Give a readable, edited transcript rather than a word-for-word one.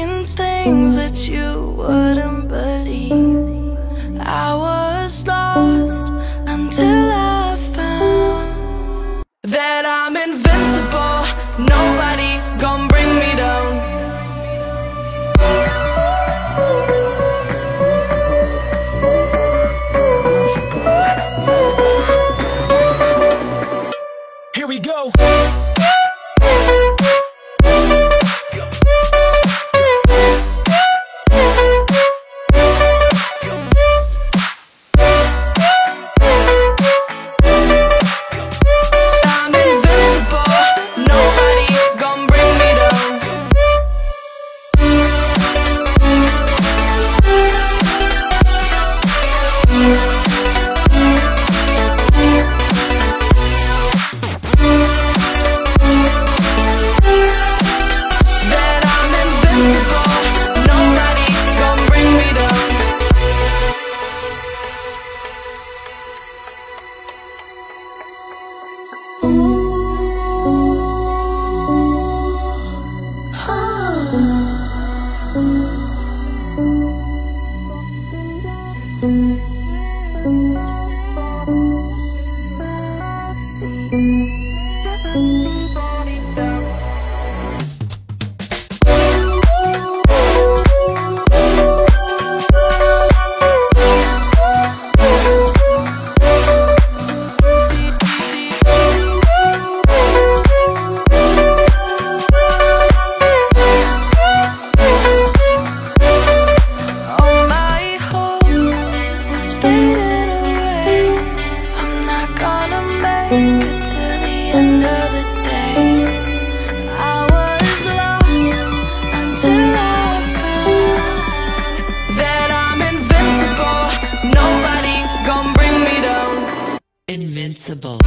seen things that you wouldn't believe. I was lost until I found that I'm invincible. Nobody gon' bring me down. Here we go. Invincible.